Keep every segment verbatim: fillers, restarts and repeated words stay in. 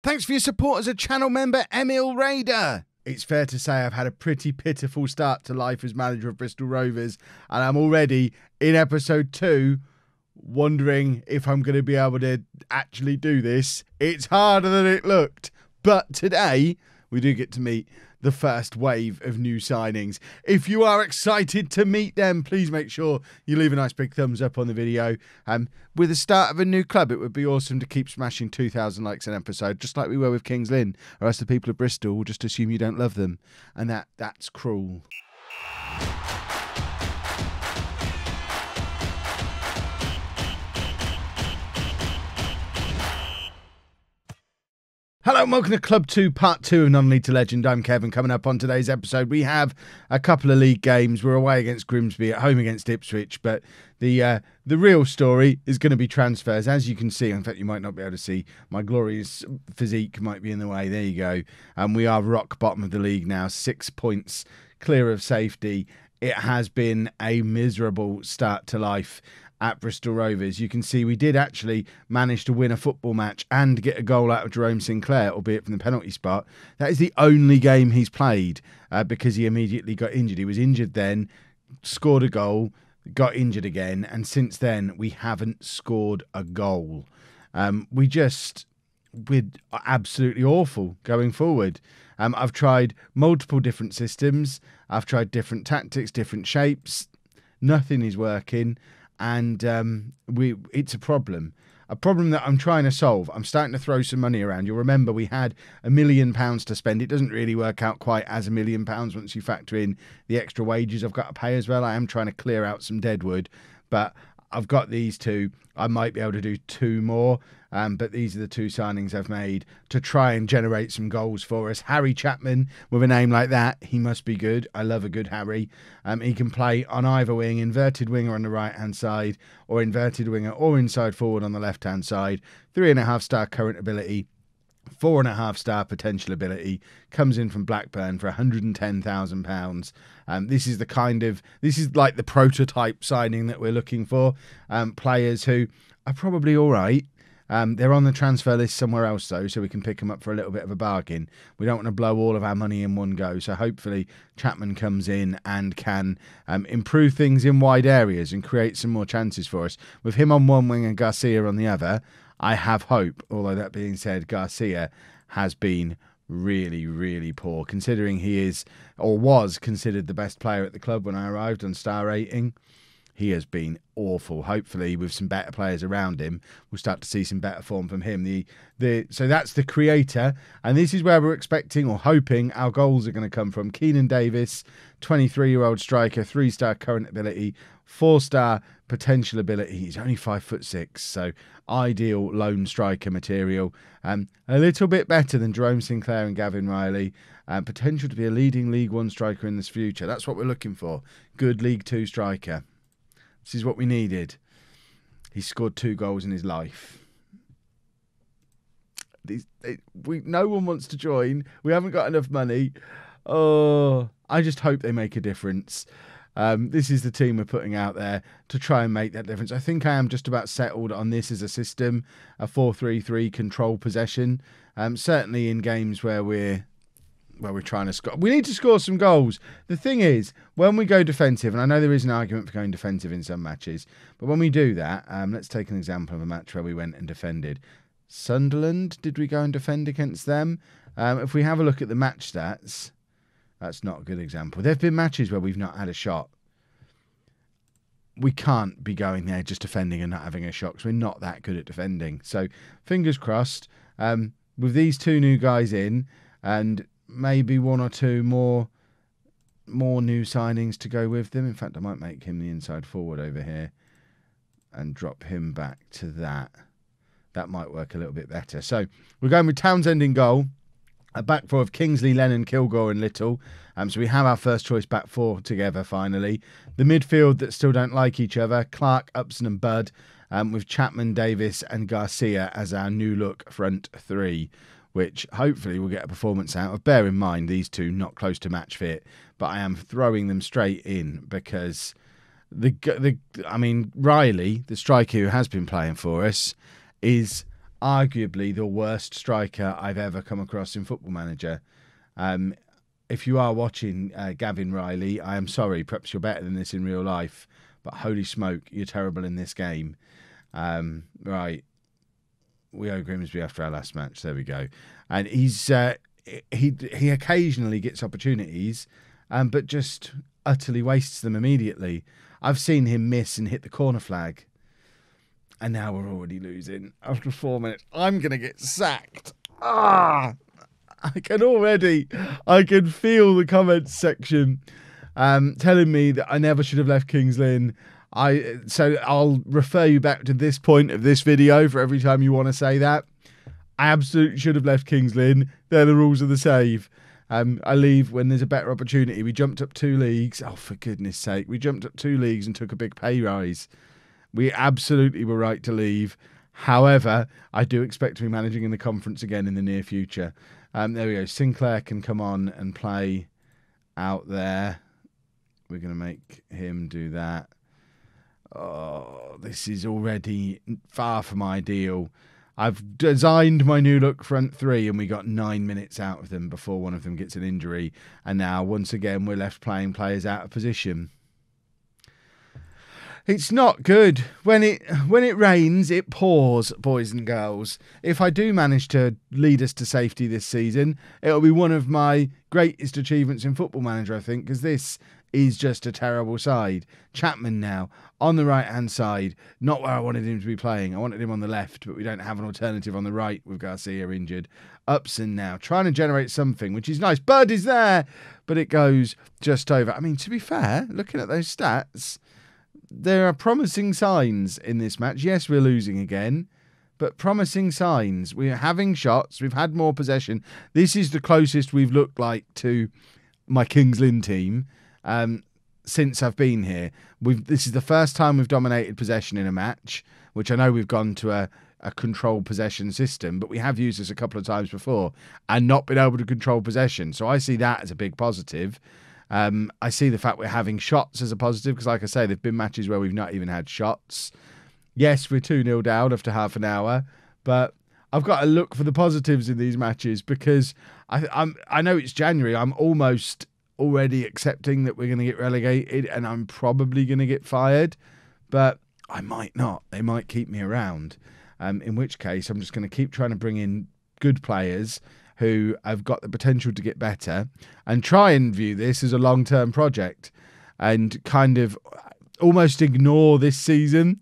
Thanks for your support as a channel member, Emil Rader. It's fair to say I've had a pretty pitiful start to life as manager of Bristol Rovers, and I'm already in episode two wondering if I'm going to be able to actually do this. It's harder than it looked, but today we do get to meet the first wave of new signings. If you are excited to meet them, please make sure you leave a nice big thumbs up on the video. Um, with the start of a new club, it would be awesome to keep smashing two thousand likes an episode, just like we were with Kings Lynn, or else the people of Bristol will just assume you don't love them. And that that's cruel. Hello and welcome to Club two, Part two of Non-League to Legend. I'm Kevin. Coming up on today's episode, we have a couple of league games. We're away against Grimsby, at home against Ipswich, but the uh, the real story is going to be transfers. As you can see, in fact, you might not be able to see, my glorious physique might be in the way. There you go. And we are rock bottom of the league now, six points clear of safety. It has been a miserable start to life at Bristol Rovers. You can see we did actually manage to win a football match and get a goal out of Jerome Sinclair, albeit from the penalty spot. That is the only game he's played uh, because he immediately got injured. He was injured then, scored a goal, got injured again, and since then we haven't scored a goal. Um, we just... we're absolutely awful going forward. Um, I've tried multiple different systems. I've tried different tactics, different shapes. Nothing is working. And um, we it's a problem, a problem that I'm trying to solve. I'm starting to throw some money around. You'll remember we had a million pounds to spend. It doesn't really work out quite as a million pounds once you factor in the extra wages I've got to pay as well. I am trying to clear out some deadwood, but I've got these two. I might be able to do two more, um, but these are the two signings I've made to try and generate some goals for us. Harry Chapman, with a name like that, he must be good. I love a good Harry. Um, he can play on either wing, inverted winger on the right-hand side, or inverted winger or inside forward on the left-hand side. Three and a half star current ability. Four and a half star potential ability, comes in from Blackburn for one hundred and ten thousand pounds. Um, this is the kind of, this is like the prototype signing that we're looking for. Um, players who are probably all right. Um, they're on the transfer list somewhere else though, so we can pick them up for a little bit of a bargain. We don't want to blow all of our money in one go, so hopefully Chapman comes in and can um, improve things in wide areas and create some more chances for us. With him on one wing and Garcia on the other, I have hope, although that being said, Garcia has been really, really poor, considering he is, or was, considered the best player at the club when I arrived on star rating. He has been awful. Hopefully, with some better players around him, we'll start to see some better form from him. The the So that's the creator, and this is where we're expecting or hoping our goals are going to come from. Keenan Davis, twenty-three-year-old striker, three-star current ability, four-star potential ability. He's only five foot six, so ideal lone striker material. Um, a little bit better than Jerome Sinclair and Gavin Riley. Uh, potential to be a leading League One striker in this future. That's what we're looking for. Good League Two striker. This is what we needed. He scored two goals in his life. These, they, we, no one wants to join. We haven't got enough money. Oh, I just hope they make a difference. Um, this is the team we're putting out there to try and make that difference. I think I am just about settled on this as a system, a four three three control possession. Um, certainly in games where we're Well, we're trying to score. We need to score some goals. The thing is, when we go defensive, and I know there is an argument for going defensive in some matches, but when we do that, um, let's take an example of a match where we went and defended. Sunderland, did we go and defend against them? Um, if we have a look at the match stats, that's not a good example. There have been matches where we've not had a shot. We can't be going there just defending and not having a shot because we're not that good at defending. So, fingers crossed, um, with these two new guys in and maybe one or two more more new signings to go with them. In fact, I might make him the inside forward over here and drop him back to that. That might work a little bit better. So we're going with Townsend in goal. A back four of Kingsley, Lennon, Kilgore and Little. Um, so we have our first choice back four together finally. The midfield that still don't like each other, Clark, Upson and Budd, um, with Chapman, Davis and Garcia as our new look front three, which hopefully we'll get a performance out of. Bear in mind, these two not close to match fit, but I am throwing them straight in because, the the I mean, Riley, the striker who has been playing for us, is arguably the worst striker I've ever come across in Football Manager. Um, if you are watching uh, Gavin Riley, I am sorry, perhaps you're better than this in real life, but holy smoke, you're terrible in this game. Um, right, we owe Grimsby after our last match, there we go. And he's uh, he, he occasionally gets opportunities, um, but just utterly wastes them immediately. I've seen him miss and hit the corner flag. And now we're already losing after four minutes. I'm going to get sacked. Ah, I can already, I can feel the comments section um, telling me that I never should have left Kings Lynn. I, so I'll refer you back to this point of this video for every time you want to say that. I absolutely should have left Kings Lynn. They're the rules of the save. Um, I leave when there's a better opportunity. We jumped up two leagues. Oh, for goodness sake. We jumped up two leagues and took a big pay rise. We absolutely were right to leave. However, I do expect to be managing in the conference again in the near future. Um, there we go. Sinclair can come on and play out there. We're going to make him do that. Oh, this is already far from ideal. I've designed my new look front three and we got nine minutes out of them before one of them gets an injury. And now, once again, we're left playing players out of position. It's not good. When it when it rains, it pours, boys and girls. If I do manage to lead us to safety this season, it'll be one of my greatest achievements in Football Manager, I think, because this is just a terrible side. Chapman now, on the right-hand side, not where I wanted him to be playing. I wanted him on the left, but we don't have an alternative on the right with Garcia injured. Upson now, trying to generate something, which is nice. Budd is there, but it goes just over. I mean, to be fair, looking at those stats, there are promising signs in this match. Yes, we're losing again, but promising signs. We're having shots. We've had more possession. This is the closest we've looked like to my Kings Lynn team um, since I've been here. We've, this is the first time we've dominated possession in a match, which I know we've gone to a, a controlled possession system, but we have used this a couple of times before and not been able to control possession. So I see that as a big positive. Um, I see the fact we're having shots as a positive because, like I say, there have been matches where we've not even had shots. Yes, we're two nil down after half an hour, but I've got to look for the positives in these matches because I, I'm, I know it's January. I'm almost already accepting that we're going to get relegated and I'm probably going to get fired, but I might not. They might keep me around, um, in which case I'm just going to keep trying to bring in good players who have got the potential to get better and try and view this as a long-term project and kind of almost ignore this season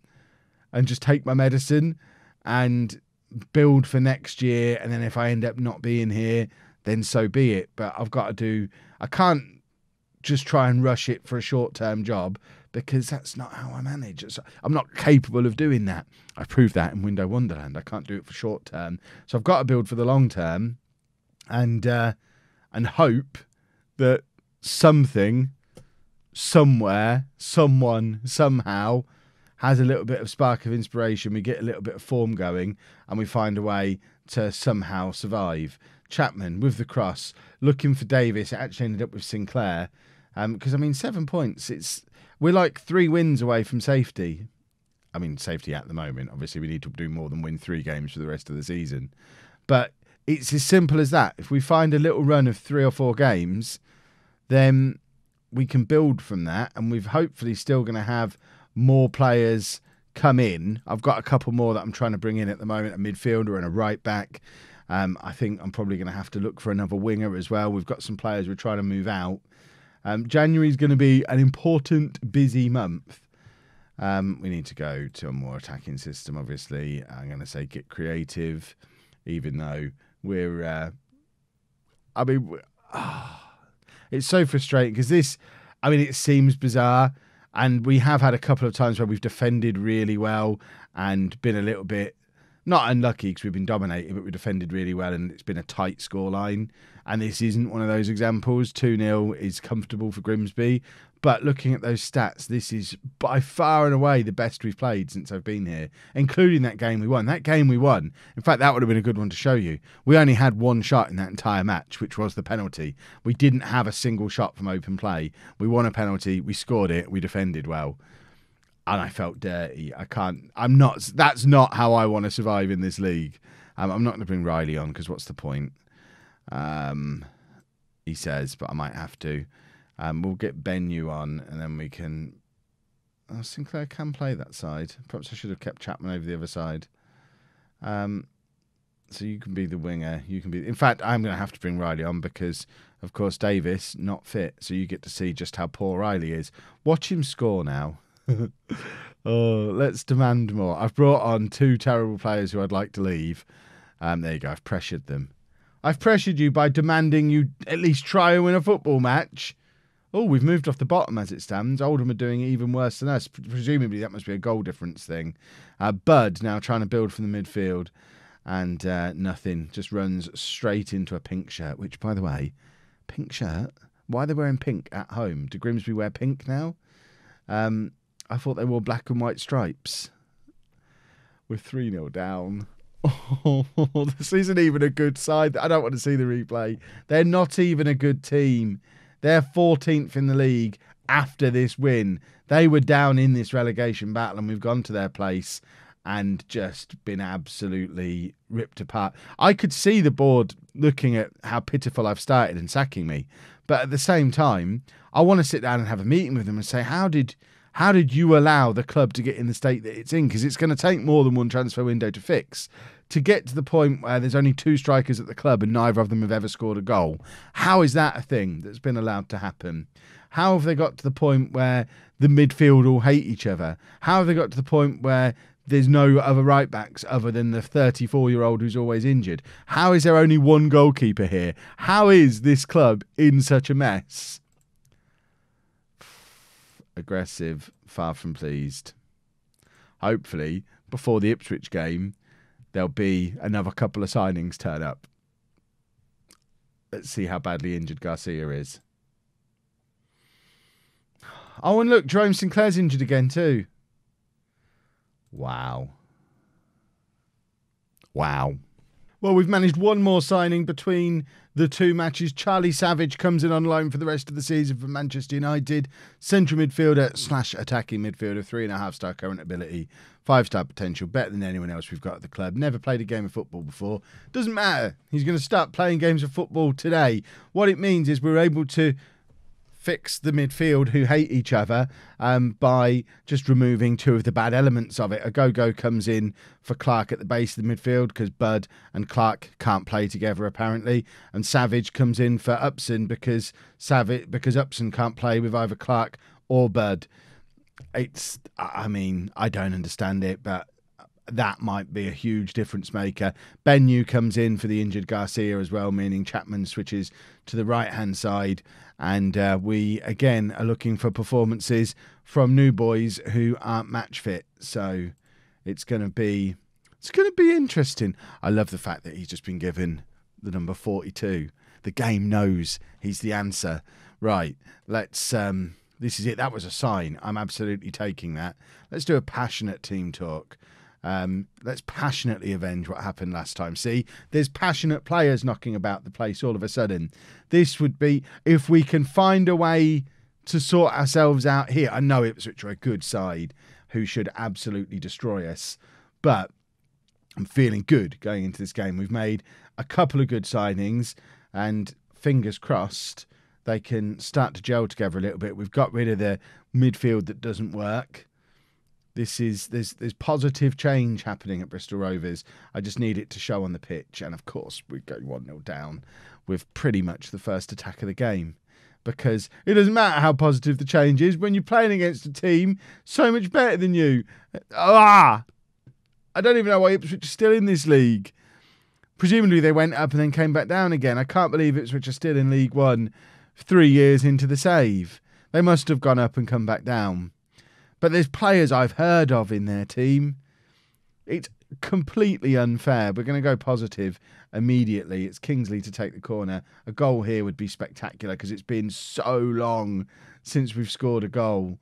and just take my medicine and build for next year. And then if I end up not being here, then so be it. But I've got to do, I can't just try and rush it for a short-term job because that's not how I manage. I'm not capable of doing that. I proved that in Window Wonderland. I can't do it for short-term. So I've got to build for the long-term. And uh, and hope that something, somewhere, someone, somehow has a little bit of spark of inspiration. We get a little bit of form going and we find a way to somehow survive. Chapman with the cross, looking for Davis. It actually ended up with Sinclair. Because, um, I mean, seven points. It's we're like three wins away from safety. I mean, safety at the moment. Obviously, we need to do more than win three games for the rest of the season. But it's as simple as that. If we find a little run of three or four games, then we can build from that. And we've hopefully still going to have more players come in. I've got a couple more that I'm trying to bring in at the moment, a midfielder and a right back. Um, I think I'm probably going to have to look for another winger as well. We've got some players we're trying to move out. Um, January is going to be an important, busy month. Um, we need to go to a more attacking system, obviously. I'm going to say get creative, even though We're, uh, I mean, oh, it's so frustrating because this, I mean, it seems bizarre and we have had a couple of times where we've defended really well and been a little bit, not unlucky because we've been dominated, but we defended really well and it's been a tight scoreline. And this isn't one of those examples. two nil is comfortable for Grimsby. But looking at those stats, this is by far and away the best we've played since I've been here, including that game we won. That game we won. In fact, that would have been a good one to show you. We only had one shot in that entire match, which was the penalty. We didn't have a single shot from open play. We won a penalty. We scored it. We defended well. and I felt dirty. I can't, I'm not, that's not how I want to survive in this league. Um, I'm not going to bring Riley on because what's the point? Um, he says, but I might have to. Um, we'll get Ben New on and then we can... Oh, Sinclair can play that side. Perhaps I should have kept Chapman over the other side. Um, so you can be the winger. You can be. In fact, I'm going to have to bring Riley on because, of course, Davis not fit. So you get to see just how poor Riley is. Watch him score now. Oh, let's demand more. I've brought on two terrible players who I'd like to leave. Um, there you go. I've pressured them. I've pressured you by demanding you at least try and win a football match. Oh, we've moved off the bottom as it stands. Oldham are doing even worse than us. Presumably that must be a goal difference thing. Uh, Budd now trying to build from the midfield. And uh, nothing. Just runs straight into a pink shirt. Which, by the way, pink shirt? Why are they wearing pink at home? Do Grimsby wear pink now? Um, I thought they wore black and white stripes. We're three nil down. Oh, this isn't even a good side. I don't want to see the replay. They're not even a good team. They're fourteenth in the league after this win. They were down in this relegation battle and we've gone to their place and just been absolutely ripped apart. I could see the board looking at how pitiful I've started and sacking me. But at the same time, I want to sit down and have a meeting with them and say, how did how did you allow the club to get in the state that it's in? Because it's going to take more than one transfer window to fix. To get to the point where there's only two strikers at the club and neither of them have ever scored a goal. How is that a thing that's been allowed to happen? How have they got to the point where the midfield all hate each other? How have they got to the point where there's no other right-backs other than the thirty-four-year-old who's always injured? How is there only one goalkeeper here? How is this club in such a mess? Aggressive, far from pleased. Hopefully, before the Ipswich game, there'll be another couple of signings turn up. Let's see how badly injured Garcia is. Oh, and look, Jerome Sinclair's injured again too. Wow. Wow. Well, we've managed one more signing between the two matches. Charlie Savage comes in on loan for the rest of the season for Manchester United. Central midfielder slash attacking midfielder. Three and a half star current ability. Five star potential. Better than anyone else we've got at the club. Never played a game of football before. Doesn't matter. He's going to start playing games of football today. What it means is we're able to fix the midfield who hate each other um, by just removing two of the bad elements of it. Agogo comes in for Clark at the base of the midfield because Budd and Clark can't play together apparently, and Savage comes in for Upson because Savage because Upson can't play with either Clark or Budd. It's, I mean, I don't understand it, but that might be a huge difference maker. Ben New comes in for the injured Garcia as well, meaning Chapman switches to the right-hand side. And uh, we, again, are looking for performances from new boys who aren't match fit. So it's going to be it's going to be interesting. I love the fact that he's just been given the number forty-two. The game knows he's the answer. Right, let's... Um, this is it. That was a sign. I'm absolutely taking that. Let's do a passionate team talk. Um, let's passionately avenge what happened last time. See, there's passionate players knocking about the place all of a sudden. This would be, if we can find a way to sort ourselves out here. I know Ipswich are a good side who should absolutely destroy us, but I'm feeling good going into this game. We've made a couple of good signings and fingers crossed they can start to gel together a little bit. We've got rid of the midfield that doesn't work. This is there's there's positive change happening at Bristol Rovers. I just need it to show on the pitch. And of course, we go one nil down with pretty much the first attack of the game. Because it doesn't matter how positive the change is when you're playing against a team so much better than you. Ah! I don't even know why Ipswich are still in this league. Presumably they went up and then came back down again. I can't believe Ipswich are still in League One three years into the save. They must have gone up and come back down. But there's players I've heard of in their team. It's completely unfair. We're going to go positive immediately. It's Kingsley to take the corner. A goal here would be spectacular because it's been so long since we've scored a goal.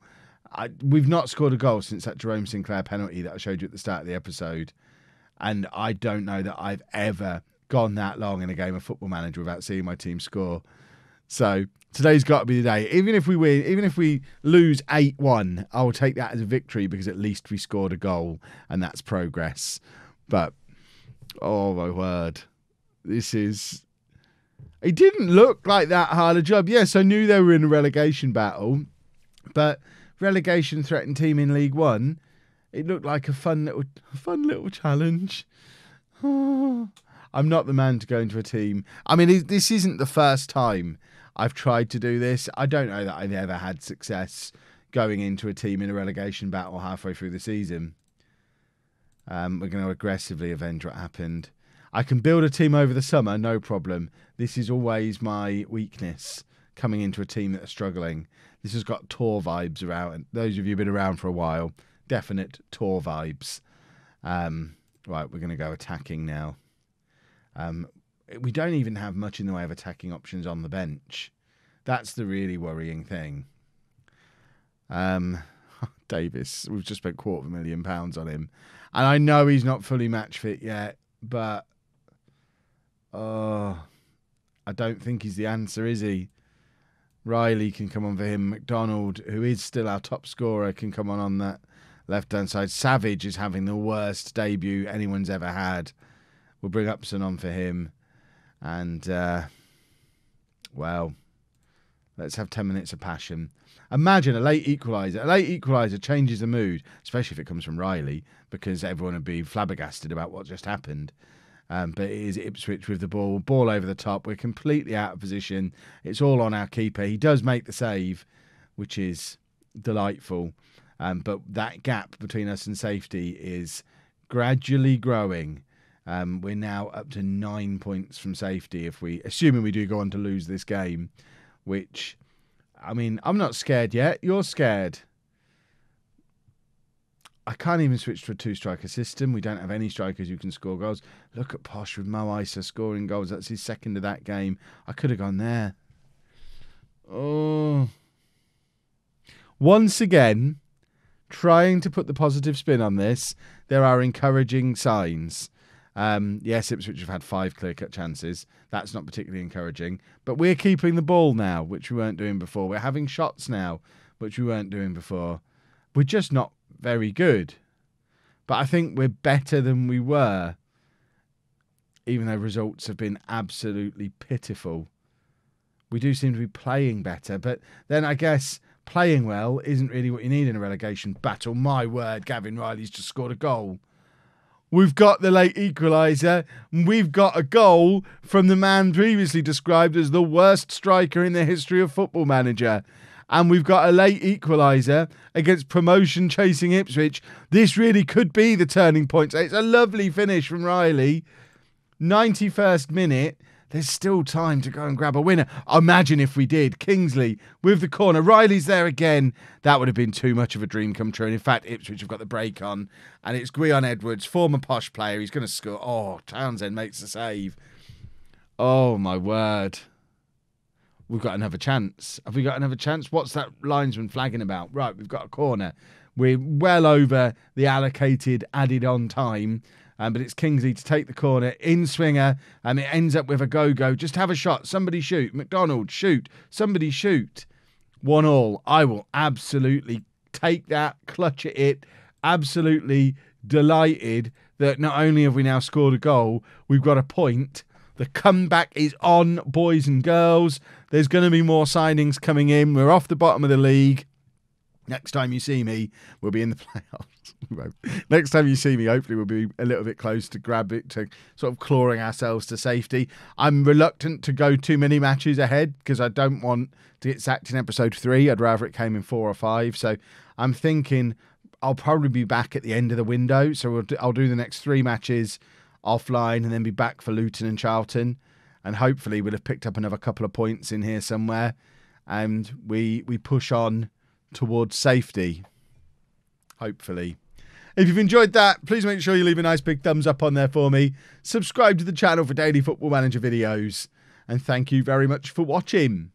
I, we've not scored a goal since that Jerome Sinclair penalty that I showed you at the start of the episode. And I don't know that I've ever gone that long in a game of Football Manager without seeing my team score. So today's got to be the day. Even if we win, even if we lose eight one, I'll take that as a victory because at least we scored a goal and that's progress. But, oh my word, this is... It didn't look like that hard a job. Yes, I knew they were in a relegation battle, but relegation-threatened team in League One, it looked like a fun little, fun little challenge. Oh, I'm not the man to go into a team. I mean, this isn't the first time I've tried to do this. I don't know that I've ever had success going into a team in a relegation battle halfway through the season. Um, we're going to aggressively avenge what happened. I can build a team over the summer, no problem. This is always my weakness, coming into a team that are struggling. This has got tour vibes around. Those of you who've been around for a while, definite tour vibes. Um, right, we're going to go attacking now. Um, we don't even have much in the way of attacking options on the bench. That's the really worrying thing. Um, Davis, we've just spent a quarter of a million pounds on him. And I know he's not fully match fit yet, but... Oh, I don't think he's the answer, is he? Riley can come on for him. McDonald, who is still our top scorer, can come on on that left-hand side. Savage is having the worst debut anyone's ever had. We'll bring Upson on for him. And, uh, well, let's have ten minutes of passion. Imagine a late equaliser. A late equaliser changes the mood, especially if it comes from Riley, because everyone would be flabbergasted about what just happened. Um, but it is Ipswich with the ball. Ball over the top. We're completely out of position. It's all on our keeper. He does make the save, which is delightful. Um, but that gap between us and safety is gradually growing. Um, we're now up to nine points from safety, if we, assuming we do go on to lose this game, which, I mean, I'm not scared yet. You're scared. I can't even switch to a two-striker system. We don't have any strikers who can score goals. Look at Posh with Mo Isa scoring goals. That's his second of that game. I could have gone there. Oh. Once again, trying to put the positive spin on this, there are encouraging signs. Um, yes, Ipswich have had five clear-cut chances. That's not particularly encouraging. But we're keeping the ball now, which we weren't doing before. We're having shots now, which we weren't doing before. We're just not very good, but I think we're better than we were, even though results have been absolutely pitiful. We do seem to be playing better, but then I guess playing well isn't really what you need in a relegation battle. My word, Gavin Riley's just scored a goal. We've got the late equaliser, and we've got a goal from the man previously described as the worst striker in the history of Football Manager. And we've got a late equaliser against promotion-chasing Ipswich. This really could be the turning point. It's a lovely finish from Riley. ninety-first minute. There's still time to go and grab a winner. Imagine if we did. Kingsley with the corner. Riley's there again. That would have been too much of a dream come true. And in fact, Ipswich have got the break on. And it's Gwion Edwards, former Posh player. He's going to score. Oh, Townsend makes the save. Oh, my word. We've got another chance. Have we got another chance? What's that linesman flagging about? Right, we've got a corner. We're well over the allocated added-on time, um, but it's Kingsley to take the corner, in swinger, and it ends up with a Agogo. Just have a shot. Somebody shoot. McDonald, shoot. Somebody shoot. One all. I will absolutely take that, clutch at it, absolutely delighted that not only have we now scored a goal, we've got a point. The comeback is on, boys and girls. There's going to be more signings coming in. We're off the bottom of the league. Next time you see me, we'll be in the playoffs. Next time you see me, hopefully we'll be a little bit close to grab it, to sort of clawing ourselves to safety. I'm reluctant to go too many matches ahead because I don't want to get sacked in episode three. I'd rather it came in four or five. So I'm thinking I'll probably be back at the end of the window. So we'll do, I'll do the next three matches offline and then be back for Luton and Charlton, and hopefully we'll have picked up another couple of points in here somewhere, and we we push on towards safety, hopefully. If you've enjoyed that, please make sure you leave a nice big thumbs up on there for me. Subscribe to the channel for daily Football Manager videos, and thank you very much for watching.